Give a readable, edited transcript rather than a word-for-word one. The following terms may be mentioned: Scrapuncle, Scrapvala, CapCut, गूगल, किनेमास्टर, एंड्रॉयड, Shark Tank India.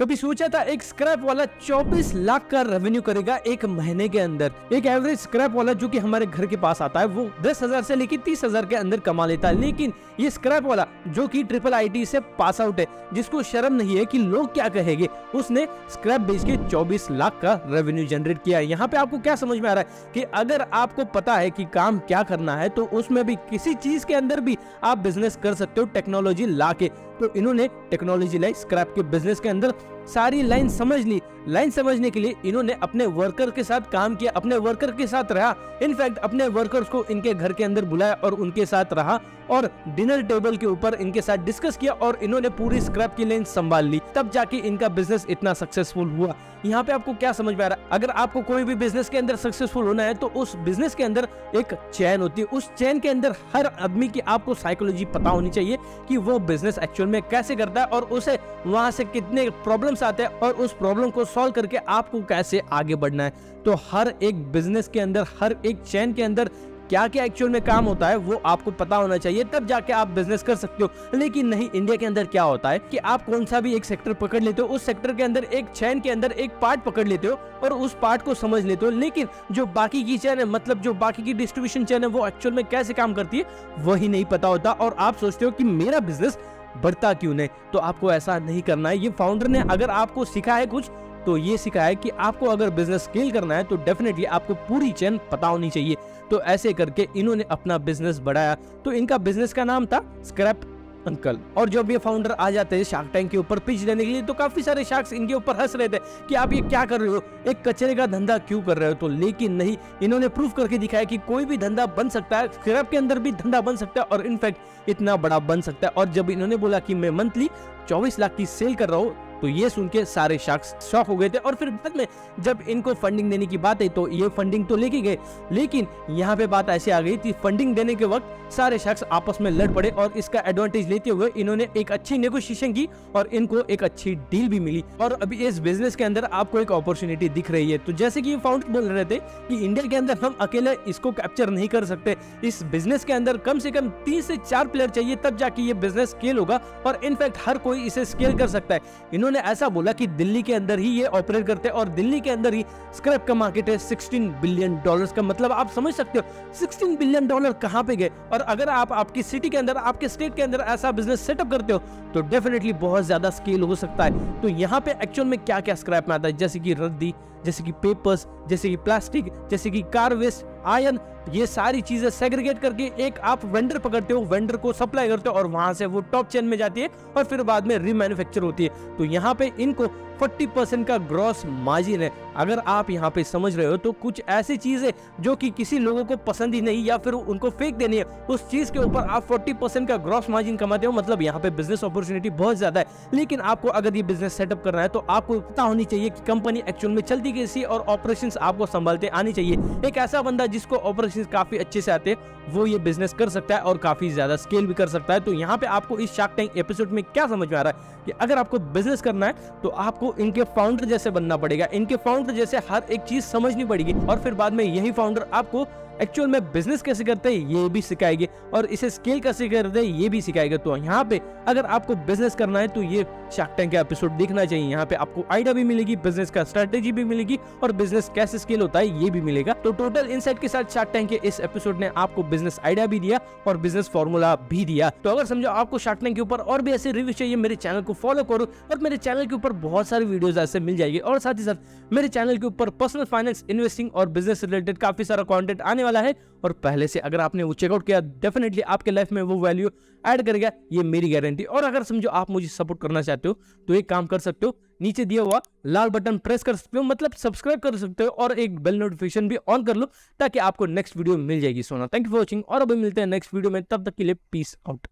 कभी सोचा था एक स्क्रैप वाला 24 लाख का रेवेन्यू करेगा एक महीने के अंदर। एक एवरेज स्क्रैप वाला जो कि हमारे घर के पास आता है वो 10,000 से लेकर 30,000 के अंदर कमा लेता है, लेकिन ये स्क्रैप वाला जो कि ट्रिपल आईटी से पास आउट है, जिसको शर्म नहीं है कि लोग क्या कहेंगे, उसने स्क्रैप बेच के 24 लाख का रेवेन्यू जनरेट किया है। यहाँ पे आपको क्या समझ में आ रहा है कि अगर आपको पता है कि काम क्या करना है तो उसमें भी किसी चीज के अंदर भी आप बिजनेस कर सकते हो टेक्नोलॉजी ला के। तो इन्होंने टेक्नोलॉजी लाई स्क्रैप के बिजनेस के अंदर, सारी लाइन समझ ली। लाइन समझने के लिए इन्होंने अपने वर्कर के साथ काम किया, अपने वर्कर के साथ रहा, इनफैक्ट अपने वर्कर्स को इनके घर के अंदर बुलाया और उनके साथ रहा और डिनर टेबल के ऊपर इनके साथ डिस्कस किया और इन्होंने पूरी स्क्रैप की लाइन संभाल ली, तब जाके इनका बिजनेस इतना सक्सेसफुल हुआ। यहाँ पे आपको क्या समझ में आ रहा है, अगर आपको कोई भी बिजनेस के अंदर सक्सेसफुल होना है तो उस बिजनेस के अंदर एक चैन होती है, उस चैन के अंदर हर आदमी की आपको साइकोलॉजी पता होनी चाहिए कि वो बिजनेस एक्चुअल में कैसे करता है और उसे वहाँ से कितने प्रॉब्लम्स आते हैं और उस प्रॉब्लम को सॉल्व करके आपको कैसे आगे बढ़ना है। तो हर एक बिजनेस के अंदर, हर एक चैन के अंदर क्या क्या एक्चुअल में काम होता है वो आपको पता होना चाहिए, तब जाके आप बिजनेस कर सकते हो। लेकिन नहीं, इंडिया के अंदर क्या होता है कि आप कौन सा भी एक सेक्टर पकड़ लेते हो, उस सेक्टर के अंदर एक चैन के अंदर एक पार्ट पकड़ लेते हो और उस पार्ट को समझ लेते हो, लेकिन जो बाकी की चैन है, मतलब जो बाकी की डिस्ट्रीब्यूशन चैन है वो एक्चुअल में कैसे काम करती है वही नहीं पता होता और आप सोचते हो कि मेरा बिजनेस बढ़ता क्यों नहीं। तो आपको ऐसा नहीं करना है। ये फाउंडर ने अगर आपको सिखा है कुछ तो ये सिखाया कि आपको अगर बिजनेस स्केल करना है तो डेफिनेटली आपको पूरी चैन पता होनी चाहिए। तो ऐसे करके इन्होंने अपना बिजनेस बढ़ाया। तो इनका बिजनेस का नाम था स्क्रैप अंकल। और जब ये फाउंडर आ जाते हैं शार्क टैंक के ऊपर पिच देने के लिए तो काफी सारे शार्क्स इनके ऊपर हंस रहे थे कि आप ये क्या कर रहे हो, एक कचरे का धंधा क्यों कर रहे हो। तो लेकिन नहीं, इन्होंने प्रूफ करके दिखाया कि कोई भी धंधा बन सकता है, स्क्रैप के अंदर भी धंधा बन सकता है और इनफैक्ट इतना बड़ा बन सकता है। और जब इन्होंने बोला कि मैं मंथली 24 लाख की सेल कर रहा हूँ तो ये सुन के सारे शार्क्स शॉक हो गए थे और फिर बाद में जब इनको फंडिंग देने की बात आई तो ये फंडिंग तो लेके गए, लेकिन यहाँ पे बात ऐसे आ गई थी फंडिंग देने के वक्त सारे शार्क्स आपस में लड़ पड़े और इसका एडवांटेज लेते हुए इन्होंने एक अच्छी नेगोशिएशन की और इनको एक अच्छी डील भी मिली। और अभी इस बिजनेस के अंदर आपको एक अपॉर्चुनिटी दिख रही है। तो जैसे कि ये फाउंडर बोल रहे थे कि इंडिया के अंदर हम अकेले इसको कैप्चर नहीं कर सकते, इस बिजनेस के अंदर कम से कम 3 से 4 प्लेयर चाहिए तब जाके ये बिजनेस स्केल होगा और इनफैक्ट हर कोई इसे स्केल कर सकता है। उन्होंने ऐसा बोला कि दिल्ली के अंदर ही ये ऑपरेट करते हैं और दिल्ली के अंदर ही स्क्रैप का मार्केट है 16 बिलियन डॉलर्स का। मतलब आप समझ सकते हो 16 बिलियन डॉलर कहां पे गए। और अगर आप आपकी सिटी के अंदर, आपके स्टेट के अंदर ऐसा बिजनेस सेटअप करते हो तो डेफिनेटली बहुत ज्यादा स्केल हो सकता है। तो यहाँ पे एक्चुअल में क्या क्या स्क्रैप में आता है, जैसे कि रद्दी, जैसे कि पेपर्स, जैसे कि प्लास्टिक, जैसे कि कार वेस्ट, आयन, ये सारी चीजें सेग्रीगेट करके एक आप वेंडर पकड़ते हो, वेंडर को सप्लाई करते हो और वहां से वो टॉप चेन में जाती है और फिर बाद में रीमैन्युफैक्चर होती है। तो यहाँ पे इनको 40% का ग्रॉस मार्जिन है। अगर आप यहाँ पे समझ रहे हो तो कुछ ऐसी चीजें जो कि किसी लोगों को पसंद ही नहीं या फिर उनको फेंक देनी है, उस चीज के ऊपर आप 40% का ग्रॉस मार्जिन कमाते हो। मतलब यहाँ पे बिजनेस अपॉर्चुनिटी बहुत ज्यादा है। लेकिन आपको अगर ये बिजनेस सेटअप करना है तो आपको पता होनी चाहिए कि कंपनी एक्चुअल में चलती कैसी और ऑपरेशंस आपको संभालते आनी चाहिए। एक ऐसा बंदा जिसको ऑपरेशंस काफी अच्छे से आते वो ये बिजनेस कर सकता है और काफी ज्यादा स्केल भी कर सकता है। तो यहाँ पे आपको इस शार्क टैंक एपिसोड में क्या समझ में आ रहा है कि अगर आपको बिजनेस करना है तो आपको इनके फाउंडर जैसे बनना पड़ेगा, इनके फाउंडर जैसे हर एक चीज समझनी पड़ेगी और फिर बाद में यही फाउंडर आपको एक्चुअल में बिजनेस कैसे करते हैं ये भी सिखाएंगे और इसे स्केल कैसे करते हैं ये भी सिखाएंगे। तो यहाँ पे अगर आपको बिजनेस करना है तो ये शार्क टैंक का एपिसोड देखना चाहिए। यहाँ पे आपको आइडिया भी मिलेगी, बिजनेस का स्ट्रेटेजी भी मिलेगी और बिजनेस कैसे स्केल होता है ये भी मिलेगा। तो टोटल इनसाइट के साथ शार्क टैंक के इस एपिसोड ने आपको बिजनेस आइडिया भी दिया और बिजनेस फॉर्मूला भी दिया। तो अगर समझो आपको शार्क टैंक के ऊपर और भी ऐसे रिव्यू चाहिए मेरे चैनल को फॉलो करो और मेरे चैनल के ऊपर बहुत सारे वीडियोज ऐसे मिल जाएगी। और साथ ही साथ मेरे चैनल के ऊपर पर्सनल फाइनेंस, इन्वेस्टिंग और बिजनेस रिलेटेड काफी सारा कॉन्टेंट आने वाला है और पहले से अगर आपने वो चेकआउट किया डेफिनेटली आपके लाइफ में वो वैल्यू ऐड करेगा, ये मेरी गारंटी। और अगर समझो आप मुझे सपोर्ट करना चाहते हो तो एक काम कर सकते हो, नीचे दिया हुआ लाल बटन प्रेस कर सकते हो, मतलब सब्सक्राइब कर सकते हो और एक बेल नोटिफिकेशन भी ऑन कर लो ताकि आपको नेक्स्ट वीडियो मिल जाएगी। सोना, थैंक यू फॉर वॉचिंग और अभी मिलते हैं नेक्स्ट वीडियो में, तब तक के लिए पीस आउट।